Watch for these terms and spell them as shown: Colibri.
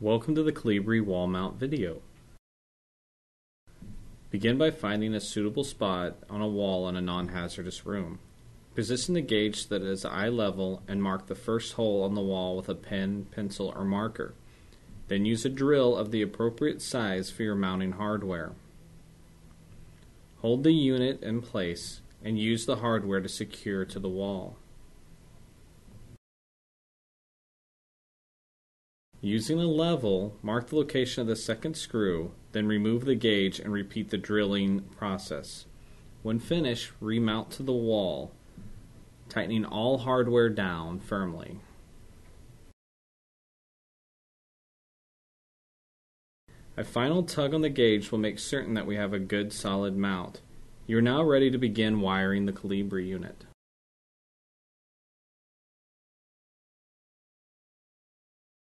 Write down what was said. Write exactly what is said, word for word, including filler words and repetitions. Welcome to the Colibri wall mount video. Begin by finding a suitable spot on a wall in a non-hazardous room. Position the gauge so that it is eye level and mark the first hole on the wall with a pen, pencil, or marker. Then use a drill of the appropriate size for your mounting hardware. Hold the unit in place and use the hardware to secure to the wall. Using a level, mark the location of the second screw, then remove the gauge and repeat the drilling process. When finished, remount to the wall, tightening all hardware down firmly. A final tug on the gauge will make certain that we have a good solid mount. You are now ready to begin wiring the Colibri unit.